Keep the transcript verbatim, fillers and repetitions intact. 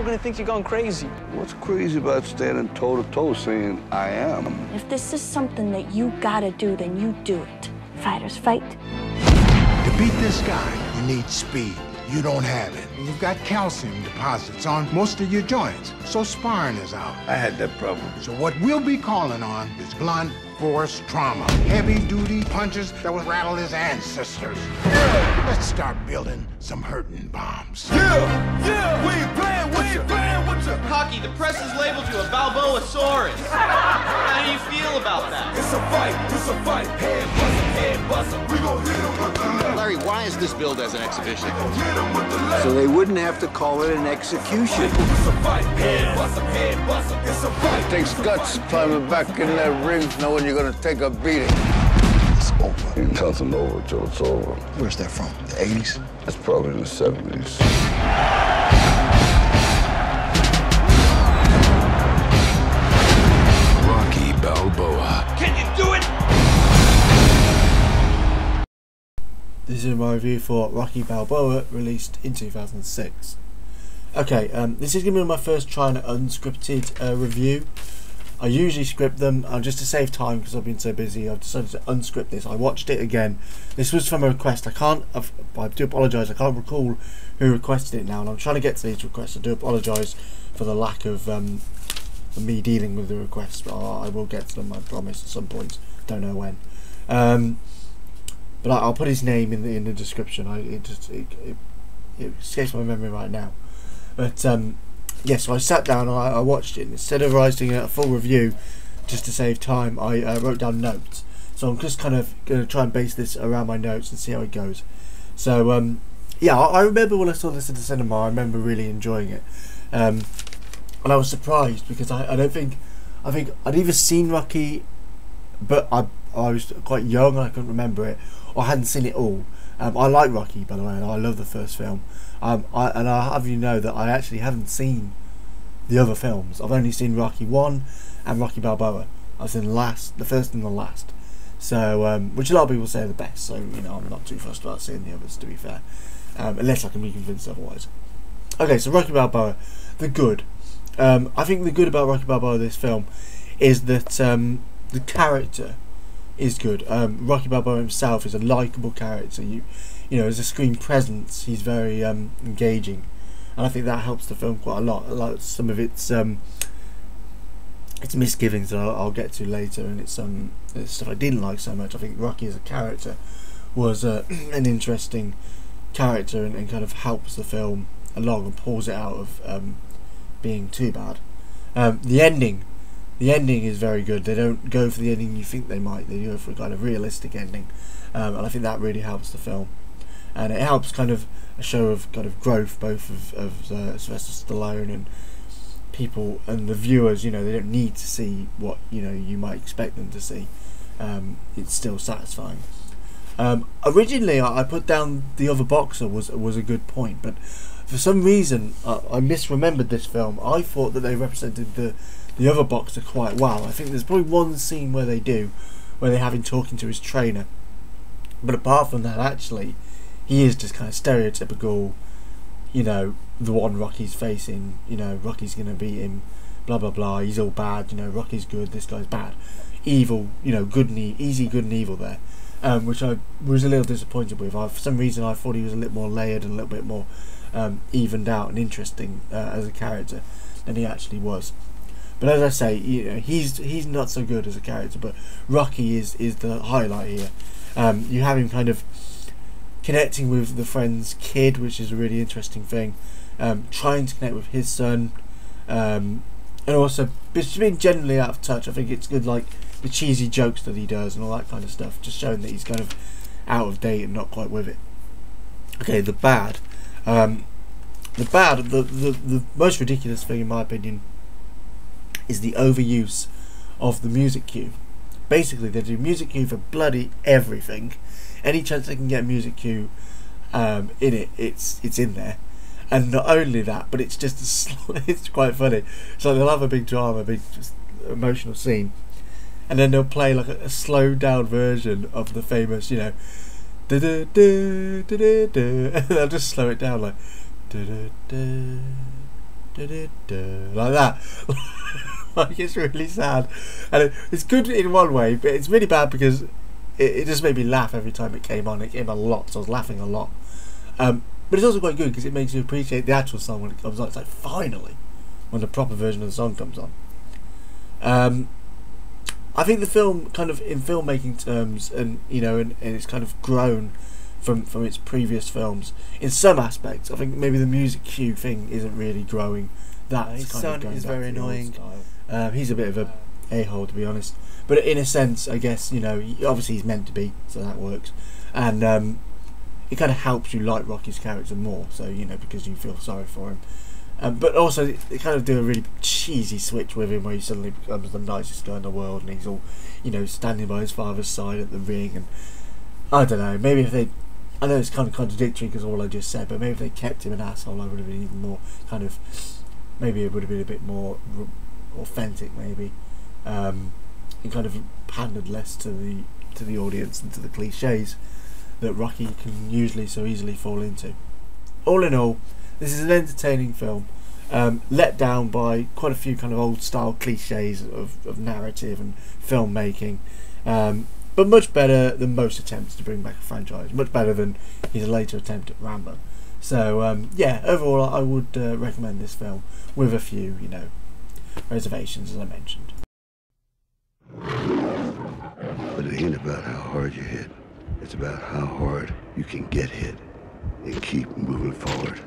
People are gonna think you're going crazy. What's crazy about standing toe-to-toe saying, I am? If this is something that you gotta do, then you do it. Fighters fight. To beat this guy, you need speed. You don't have it. You've got calcium deposits on most of your joints, so sparring is out. I had that problem. So what we'll be calling on is blunt force trauma. Heavy-duty punches that will rattle his ancestors. Yeah. Let's start building some hurting bombs. Yeah, yeah, we ain't playing, we ain't playing, what's up? Hockey, the press has labeled you a Balboasaurus. How do you feel about that? It's a fight, it's a fight. Head bustin', head bustin'. We gon' hit him with the left. Larry, why is this billed as an exhibition? We gon' hit him with the left. So they wouldn't have to call it an execution. It's a fight, head bustin', head bustin'. It's a fight. It takes guts climbing back in that ring knowing you're gonna take a beating. It's over. You can tell it's over, Joe. It's over. Where's that from? The eighties? That's probably in the seventies. Rocky Balboa. Can you do it? This is my review for Rocky Balboa, released in two thousand six. Okay, um, this is gonna be my first try on an unscripted uh, review. I usually script them, and just to save time because I've been so busy, I've decided to unscript this. I watched it again. This was from a request. I can't, I've, I do apologise, I can't recall who requested it now, and I'm trying to get to these requests. I do apologise for the lack of um, me dealing with the requests, but I will get to them, I promise, at some point. Don't know when. Um, but I, I'll put his name in the, in the description. I, it just it, it, it escapes my memory right now. But... Um, Yes, yeah, so I sat down and I, I watched it. Instead of writing a full review, just to save time, I uh, wrote down notes. So I'm just kind of going to try and base this around my notes and see how it goes. So, um, yeah, I, I remember when I saw this in the cinema, I remember really enjoying it. Um, and I was surprised because I, I don't think... I think I'd either seen Rocky, but I, I was quite young and I couldn't remember it, or I hadn't seen it all. Um, I like Rocky, by the way, and I love the first film. Um, I, and I'll have you know that I actually haven't seen the other films. I've only seen Rocky one and Rocky Balboa. I've seen the last, the first and the last. So, um, which a lot of people say are the best. So, you know, I'm not too fussed about seeing the others, to be fair, um, unless I can be convinced otherwise. Okay, so Rocky Balboa, the good. Um, I think the good about Rocky Balboa, this film, is that um, the character is good. Um, Rocky Balboa himself is a likeable character. You, you know, as a screen presence, he's very um, engaging, and I think that helps the film quite a lot. Like some of its um, its misgivings that I'll, I'll get to later, and it's um it's stuff I didn't like so much. I think Rocky as a character was uh, an interesting character, and, and kind of helps the film along and pulls it out of um, being too bad. Um, the ending. The ending is very good. They don't go for the ending you think they might. They go for a kind of realistic ending, um, and I think that really helps the film. And it helps kind of a show of kind of growth, both of, of uh, Sylvester Stallone and people and the viewers. You know, they don't need to see what you know you might expect them to see. Um, it's still satisfying. Um, originally, I, I put down The Other Boxer was was a good point, but for some reason I, I misremembered this film. I thought that they represented the The Other Boxer quite well. I think there's probably one scene where they do, where they have him talking to his trainer. But apart from that, actually, he is just kind of stereotypical, you know, the one Rocky's facing, you know, Rocky's going to beat him, blah, blah, blah, he's all bad, you know, Rocky's good, this guy's bad. Evil, you know, good and e easy good and evil there, um, which I was a little disappointed with. I, for some reason, I thought he was a little more layered and a little bit more um, evened out and interesting uh, as a character than he actually was. But as I say, you know, he's he's not so good as a character, but Rocky is is the highlight here. Um, you have him kind of connecting with the friend's kid, which is a really interesting thing. Um, trying to connect with his son, um, and also just being generally out of touch. I think it's good, like the cheesy jokes that he does and all that kind of stuff, just showing that he's kind of out of date and not quite with it. Okay, the bad, um, the bad, the, the the most ridiculous thing in my opinion is the overuse of the music cue. Basically, they do music cue for bloody everything. Any chance they can get a music cue um, in it, it's it's in there. And not only that, but it's just sl it's quite funny. So they'll have a big drama, a big just emotional scene, and then they'll play like a, a slowed down version of the famous, you know, da da da da da. They'll just slow it down like da da da. like that. Like, it's really sad, and it, it's good in one way, but it's really bad because it, it just made me laugh every time it came on. It came a lot, so I was laughing a lot. Um, but it's also quite good because it makes you appreciate the actual song when it comes on. It's like, finally, when the proper version of the song comes on. Um, I think the film, kind of in filmmaking terms, and you know, and, and it's kind of grown from from its previous films in some aspects. I think maybe the music cue thing isn't really growing. That's his kind son of going is very annoying. Um, he's a bit of a a-hole, to be honest. But in a sense, I guess, you know, obviously he's meant to be, so that works. And um, it kind of helps you like Rocky's character more, so, you know, because you feel sorry for him. Um, but also, they kind of do a really cheesy switch with him where he suddenly becomes the nicest guy in the world and he's all, you know, standing by his father's side at the ring. And I don't know, maybe if they... I know it's kind of contradictory because of all I just said, but maybe if they kept him an asshole, I would have been even more kind of... Maybe it would have been a bit more authentic, maybe, um, and kind of pandered less to the to the audience and to the cliches that Rocky can usually so easily fall into. All in all, this is an entertaining film, um, let down by quite a few kind of old style cliches of, of narrative and filmmaking, um, but much better than most attempts to bring back a franchise. Much better than his later attempt at Rambo. So um, yeah, overall I would uh, recommend this film with a few, you know, reservations as I mentioned. But it ain't about how hard you hit. It's about how hard you can get hit and keep moving forward.